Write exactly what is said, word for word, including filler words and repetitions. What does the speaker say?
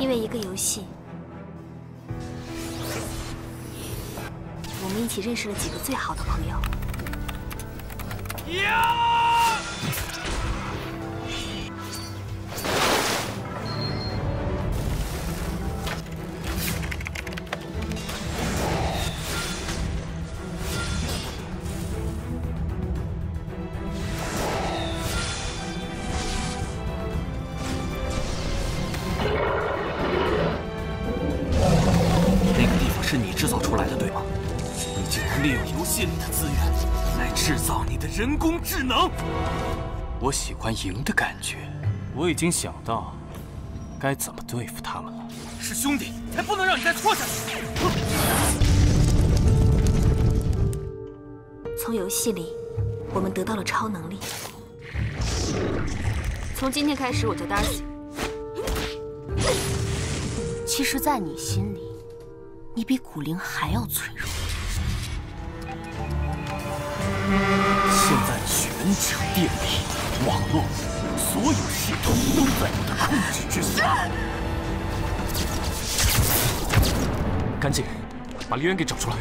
因为一个游戏，我们一起认识了几个最好的朋友。人工智能，我喜欢赢的感觉。我已经想到该怎么对付他们了。是兄弟，才不能让你再错下去。从游戏里，我们得到了超能力。从今天开始，我叫 Darcy。其实，在你心里，你比古灵还要脆弱。 现在全球电力、网络，所有系统都在我的控制之下。赶紧把黎渊给找出来。